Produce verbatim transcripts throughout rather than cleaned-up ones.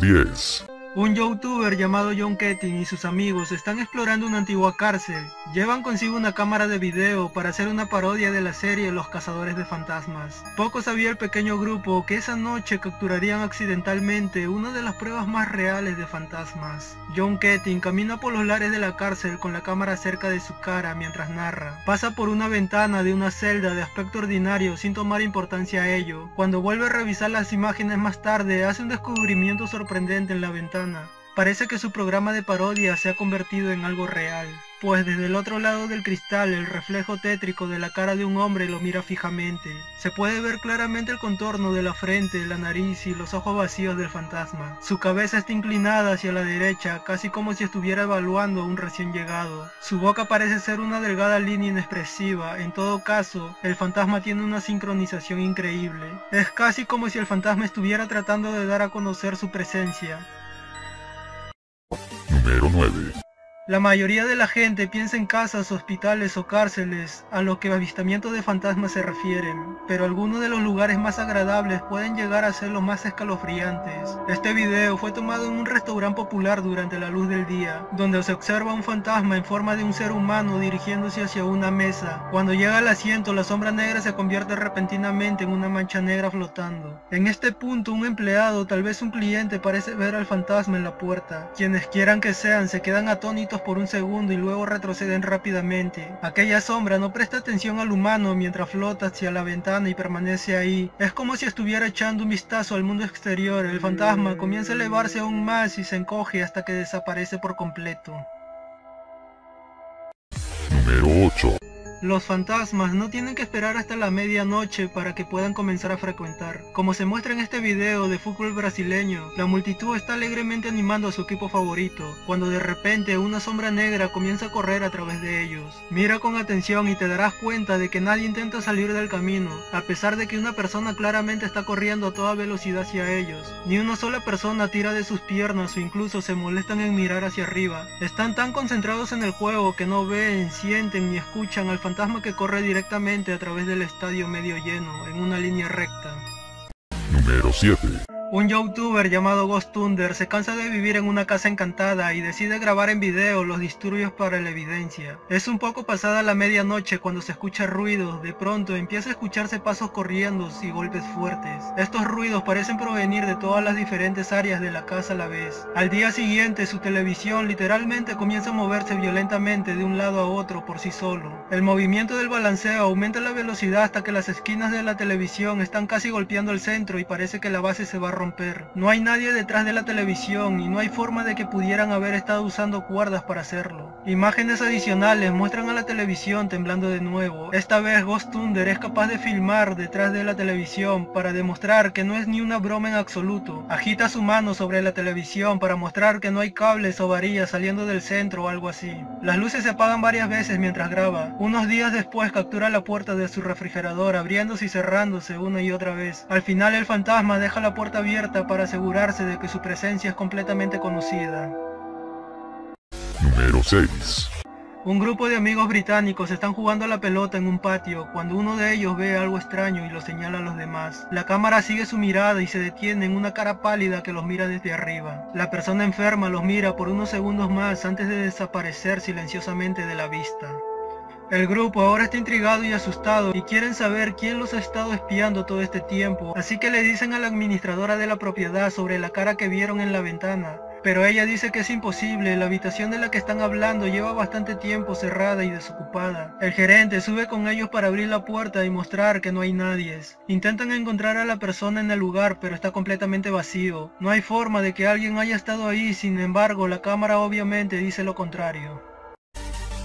diez. Un youtuber llamado John Ketting y sus amigos están explorando una antigua cárcel. Llevan consigo una cámara de video para hacer una parodia de la serie Los Cazadores de Fantasmas. Poco sabía el pequeño grupo que esa noche capturarían accidentalmente una de las pruebas más reales de fantasmas. John Ketting camina por los lares de la cárcel con la cámara cerca de su cara mientras narra. Pasa por una ventana de una celda de aspecto ordinario sin tomar importancia a ello. Cuando vuelve a revisar las imágenes más tarde, hace un descubrimiento sorprendente en la ventana. Parece que su programa de parodia se ha convertido en algo real, pues desde el otro lado del cristal el reflejo tétrico de la cara de un hombre lo mira fijamente. Se puede ver claramente el contorno de la frente, la nariz y los ojos vacíos del fantasma. Su cabeza está inclinada hacia la derecha, casi como si estuviera evaluando a un recién llegado. Su boca parece ser una delgada línea inexpresiva. En todo caso, el fantasma tiene una sincronización increíble. Es casi como si el fantasma estuviera tratando de dar a conocer su presencia. Número nueve. La mayoría de la gente piensa en casas, hospitales o cárceles a lo que avistamientos de fantasmas se refieren, pero algunos de los lugares más agradables pueden llegar a ser los más escalofriantes. Este video fue tomado en un restaurante popular durante la luz del día, donde se observa un fantasma en forma de un ser humano dirigiéndose hacia una mesa. Cuando llega al asiento, la sombra negra se convierte repentinamente en una mancha negra flotando. En este punto, un empleado, tal vez un cliente, parece ver al fantasma en la puerta. Quienes quieran que sean, se quedan atónitos por un segundo y luego retroceden rápidamente. Aquella sombra no presta atención al humano mientras flota hacia la ventana y permanece ahí. Es como si estuviera echando un vistazo al mundo exterior. El fantasma comienza a elevarse aún más y se encoge hasta que desaparece por completo. Número ocho. Los fantasmas no tienen que esperar hasta la medianoche para que puedan comenzar a frecuentar. Como se muestra en este video de fútbol brasileño, la multitud está alegremente animando a su equipo favorito, cuando de repente una sombra negra comienza a correr a través de ellos. Mira con atención y te darás cuenta de que nadie intenta salir del camino, a pesar de que una persona claramente está corriendo a toda velocidad hacia ellos. Ni una sola persona tira de sus piernas o incluso se molestan en mirar hacia arriba. Están tan concentrados en el juego que no ven, sienten ni escuchan al fantasma. Fantasma que corre directamente a través del estadio medio lleno, en una línea recta. Número siete. Un youtuber llamado Ghost Thunder se cansa de vivir en una casa encantada y decide grabar en video los disturbios para la evidencia. Es un poco pasada la medianoche cuando se escucha ruidos. De pronto empieza a escucharse pasos corriendo y golpes fuertes. Estos ruidos parecen provenir de todas las diferentes áreas de la casa a la vez. Al día siguiente, su televisión literalmente comienza a moverse violentamente de un lado a otro por sí solo. El movimiento del balanceo aumenta la velocidad hasta que las esquinas de la televisión están casi golpeando el centro y parece que la base se va a romper. No hay nadie detrás de la televisión y no hay forma de que pudieran haber estado usando cuerdas para hacerlo. Imágenes adicionales muestran a la televisión temblando de nuevo. Esta vez Ghost Thunder es capaz de filmar detrás de la televisión para demostrar que no es ni una broma en absoluto. Agita su mano sobre la televisión para mostrar que no hay cables o varillas saliendo del centro o algo así. Las luces se apagan varias veces mientras graba. Unos días después captura la puerta de su refrigerador abriéndose y cerrándose una y otra vez. Al final el fantasma deja la puerta abierta para asegurarse de que su presencia es completamente conocida. Número seis. Un grupo de amigos británicos están jugando a la pelota en un patio, cuando uno de ellos ve algo extraño y lo señala a los demás. La cámara sigue su mirada y se detiene en una cara pálida que los mira desde arriba. La persona enferma los mira por unos segundos más antes de desaparecer silenciosamente de la vista. El grupo ahora está intrigado y asustado y quieren saber quién los ha estado espiando todo este tiempo, así que le dicen a la administradora de la propiedad sobre la cara que vieron en la ventana, pero ella dice que es imposible. La habitación de la que están hablando lleva bastante tiempo cerrada y desocupada. El gerente sube con ellos para abrir la puerta y mostrar que no hay nadie. Intentan encontrar a la persona en el lugar, pero está completamente vacío. No hay forma de que alguien haya estado ahí, sin embargo la cámara obviamente dice lo contrario.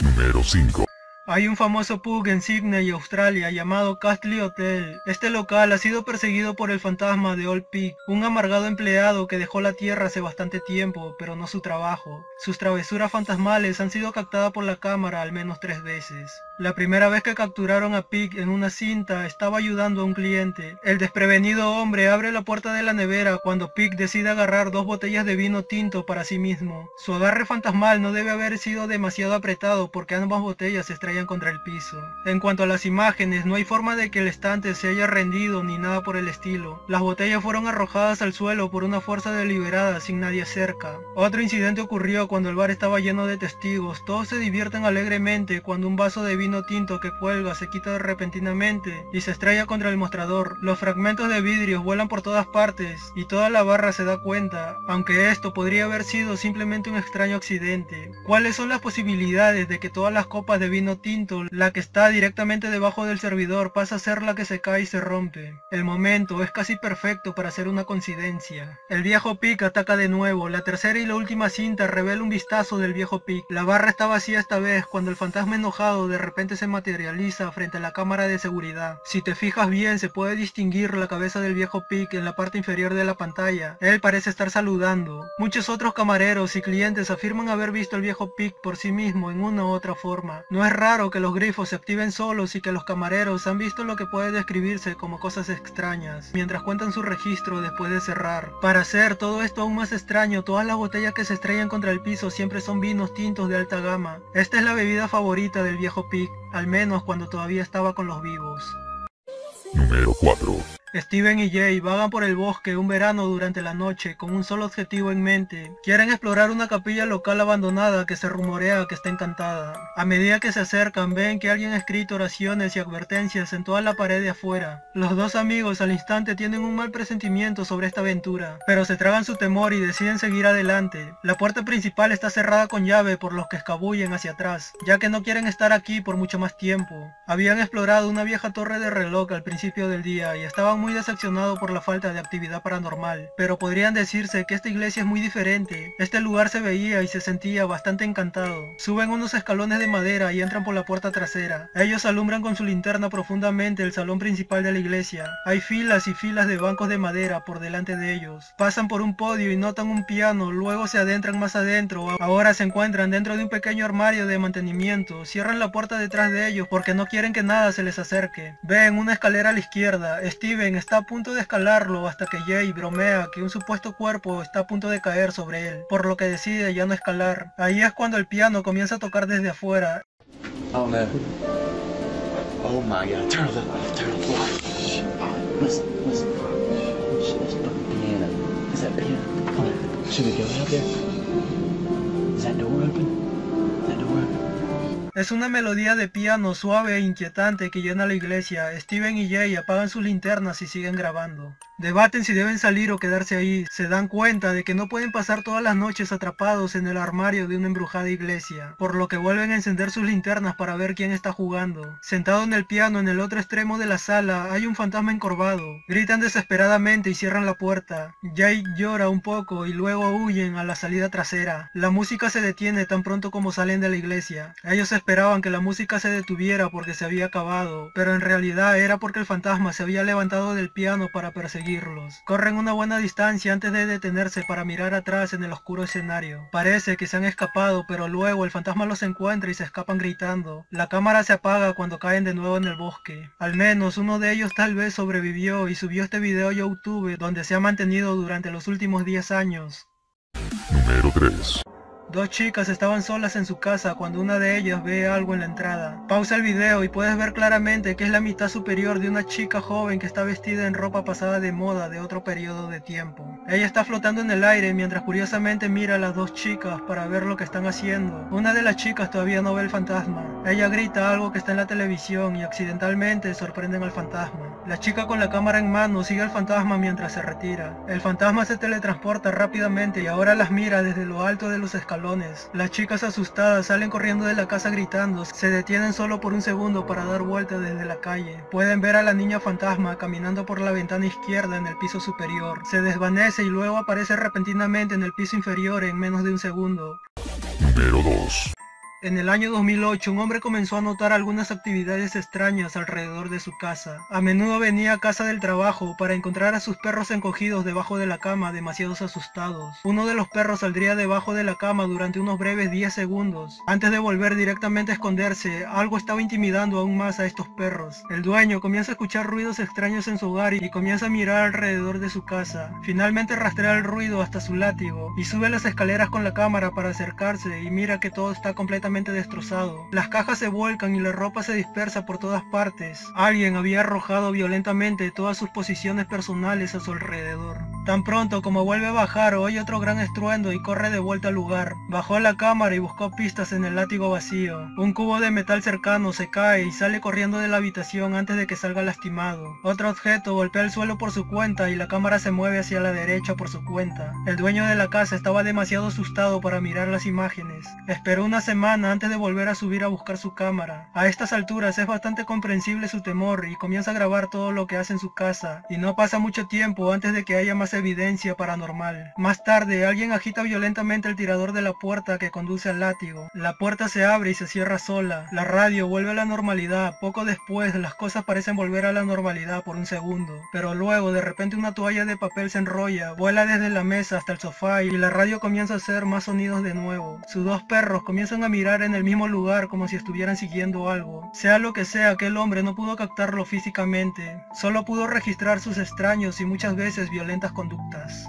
Número cinco. Hay un famoso pub en Sydney, Australia, llamado Castle Hotel. Este local ha sido perseguido por el fantasma de Old Pig, un amargado empleado que dejó la tierra hace bastante tiempo, pero no su trabajo. Sus travesuras fantasmales han sido captadas por la cámara al menos tres veces. La primera vez que capturaron a Pig en una cinta, estaba ayudando a un cliente. El desprevenido hombre abre la puerta de la nevera cuando Pig decide agarrar dos botellas de vino tinto para sí mismo. Su agarre fantasmal no debe haber sido demasiado apretado porque ambas botellas se estrellan contra el piso. En cuanto a las imágenes, no hay forma de que el estante se haya rendido ni nada por el estilo. Las botellas fueron arrojadas al suelo por una fuerza deliberada sin nadie cerca. Otro incidente ocurrió cuando el bar estaba lleno de testigos. Todos se divierten alegremente cuando un vaso de vino tinto que cuelga se quita repentinamente y se estrella contra el mostrador. Los fragmentos de vidrios vuelan por todas partes y toda la barra se da cuenta, aunque esto podría haber sido simplemente un extraño accidente. ¿Cuáles son las posibilidades de que todas las copas de vino tinto, la que está directamente debajo del servidor, pasa a ser la que se cae y se rompe? El momento es casi perfecto para hacer una coincidencia. El viejo Pig ataca de nuevo. La tercera y la última cinta revela un vistazo del viejo Pig. La barra está vacía esta vez cuando el fantasma enojado de repente se materializa frente a la cámara de seguridad. Si te fijas bien, se puede distinguir la cabeza del viejo Pig en la parte inferior de la pantalla. Él parece estar saludando. Muchos otros camareros y clientes afirman haber visto al viejo Pig por sí mismo en una u otra forma. No es raro que los grifos se activen solos y que los camareros han visto lo que puede describirse como cosas extrañas, mientras cuentan su registro después de cerrar. Para hacer todo esto aún más extraño, todas las botellas que se estrellan contra el piso siempre son vinos tintos de alta gama. Esta es la bebida favorita del viejo Pig, al menos cuando todavía estaba con los vivos. Número cuatro. Steven y Jay vagan por el bosque un verano durante la noche con un solo objetivo en mente. Quieren explorar una capilla local abandonada que se rumorea que está encantada. A medida que se acercan, ven que alguien ha escrito oraciones y advertencias en toda la pared de afuera. Los dos amigos al instante tienen un mal presentimiento sobre esta aventura, pero se tragan su temor y deciden seguir adelante. La puerta principal está cerrada con llave por los que escabullen hacia atrás, ya que no quieren estar aquí por mucho más tiempo. Habían explorado una vieja torre de reloj al principio del día y estaban muy decepcionado por la falta de actividad paranormal, pero podrían decirse que esta iglesia es muy diferente. Este lugar se veía y se sentía bastante encantado. Suben unos escalones de madera y entran por la puerta trasera. Ellos alumbran con su linterna profundamente el salón principal de la iglesia. Hay filas y filas de bancos de madera por delante de ellos. Pasan por un podio y notan un piano, luego se adentran más adentro. Ahora se encuentran dentro de un pequeño armario de mantenimiento. Cierran la puerta detrás de ellos porque no quieren que nada se les acerque. Ven una escalera a la izquierda. Steven está a punto de escalarlo hasta que Jay bromea que un supuesto cuerpo está a punto de caer sobre él, por lo que decide ya no escalar. Ahí es cuando el piano comienza a tocar desde afuera. Oh, no. Oh my God. Turn it off. Turn it off. Listen, listen. Is that piano? Come on. Should we go out there? Is that door open? Is that door open? Es una melodía de piano suave e inquietante que llena la iglesia. Steven y Jay apagan sus linternas y siguen grabando. Debaten si deben salir o quedarse ahí. Se dan cuenta de que no pueden pasar todas las noches atrapados en el armario de una embrujada iglesia, por lo que vuelven a encender sus linternas para ver quién está jugando. Sentado en el piano en el otro extremo de la sala hay un fantasma encorvado. Gritan desesperadamente y cierran la puerta. Jay llora un poco y luego huyen a la salida trasera. La música se detiene tan pronto como salen de la iglesia. Ellos esperaban que la música se detuviera porque se había acabado, pero en realidad era porque el fantasma se había levantado del piano para perseguir. Corren una buena distancia antes de detenerse para mirar atrás en el oscuro escenario. Parece que se han escapado, pero luego el fantasma los encuentra y se escapan gritando. La cámara se apaga cuando caen de nuevo en el bosque. Al menos uno de ellos tal vez sobrevivió y subió este video a YouTube, donde se ha mantenido durante los últimos diez años. Número tres. Dos chicas estaban solas en su casa cuando una de ellas ve algo en la entrada. Pausa el video y puedes ver claramente que es la mitad superior de una chica joven que está vestida en ropa pasada de moda de otro periodo de tiempo. Ella está flotando en el aire mientras curiosamente mira a las dos chicas para ver lo que están haciendo. Una de las chicas todavía no ve el fantasma. Ella grita algo que está en la televisión y accidentalmente sorprenden al fantasma. La chica con la cámara en mano sigue al fantasma mientras se retira. El fantasma se teletransporta rápidamente y ahora las mira desde lo alto de los escalones. Las chicas asustadas salen corriendo de la casa gritando. Se detienen solo por un segundo para dar vueltas desde la calle. Pueden ver a la niña fantasma caminando por la ventana izquierda en el piso superior. Se desvanece y luego aparece repentinamente en el piso inferior en menos de un segundo. Número dos. En el año dos mil ocho, un hombre comenzó a notar algunas actividades extrañas alrededor de su casa. A menudo venía a casa del trabajo para encontrar a sus perros encogidos debajo de la cama, demasiado asustados. Uno de los perros saldría debajo de la cama durante unos breves diez segundos, antes de volver directamente a esconderse. Algo estaba intimidando aún más a estos perros. El dueño comienza a escuchar ruidos extraños en su hogar y comienza a mirar alrededor de su casa. Finalmente rastrea el ruido hasta su látigo y sube las escaleras con la cámara para acercarse y mira que todo está completamente destrozado. Las cajas se vuelcan y la ropa se dispersa por todas partes. Alguien había arrojado violentamente todas sus posiciones personales a su alrededor. Tan pronto como vuelve a bajar, oye otro gran estruendo y corre de vuelta al lugar. Bajó a la cámara y buscó pistas en el látigo vacío. Un cubo de metal cercano se cae y sale corriendo de la habitación antes de que salga lastimado. Otro objeto golpea el suelo por su cuenta y la cámara se mueve hacia la derecha por su cuenta. El dueño de la casa estaba demasiado asustado para mirar las imágenes. Esperó una semana antes de volver a subir a buscar su cámara. A estas alturas es bastante comprensible su temor y comienza a grabar todo lo que hace en su casa, y no pasa mucho tiempo antes de que haya más evidencia paranormal. Más tarde, alguien agita violentamente el tirador de la puerta que conduce al látigo. La puerta se abre y se cierra sola. La radio vuelve a la normalidad. Poco después, las cosas parecen volver a la normalidad por un segundo, pero luego de repente una toalla de papel se enrolla, vuela desde la mesa hasta el sofá y la radio comienza a hacer más sonidos de nuevo. Sus dos perros comienzan a mirar en el mismo lugar como si estuvieran siguiendo algo. Sea lo que sea, aquel hombre no pudo captarlo físicamente, solo pudo registrar sus extraños y muchas veces violentas conductas.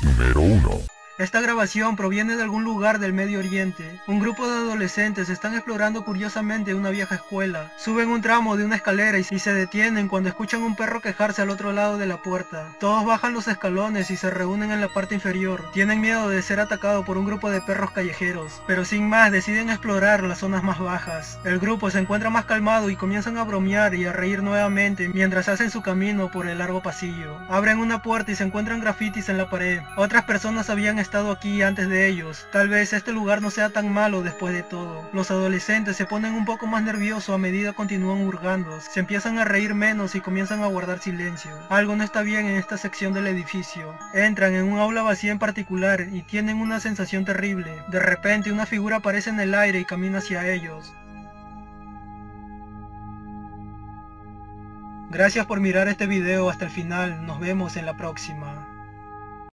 Número uno. Esta grabación proviene de algún lugar del Medio Oriente. Un grupo de adolescentes están explorando curiosamente una vieja escuela. Suben un tramo de una escalera y se detienen cuando escuchan un perro quejarse al otro lado de la puerta. Todos bajan los escalones y se reúnen en la parte inferior. Tienen miedo de ser atacado por un grupo de perros callejeros, pero sin más deciden explorar las zonas más bajas. El grupo se encuentra más calmado y comienzan a bromear y a reír nuevamente mientras hacen su camino por el largo pasillo. Abren una puerta y se encuentran grafitis en la pared. Otras personas habían estado aquí antes de ellos. Tal vez este lugar no sea tan malo después de todo. Los adolescentes se ponen un poco más nerviosos a medida que continúan hurgando. Se empiezan a reír menos y comienzan a guardar silencio. Algo no está bien en esta sección del edificio. Entran en un aula vacía en particular y tienen una sensación terrible. De repente una figura aparece en el aire y camina hacia ellos. Gracias por mirar este video hasta el final. Nos vemos en la próxima.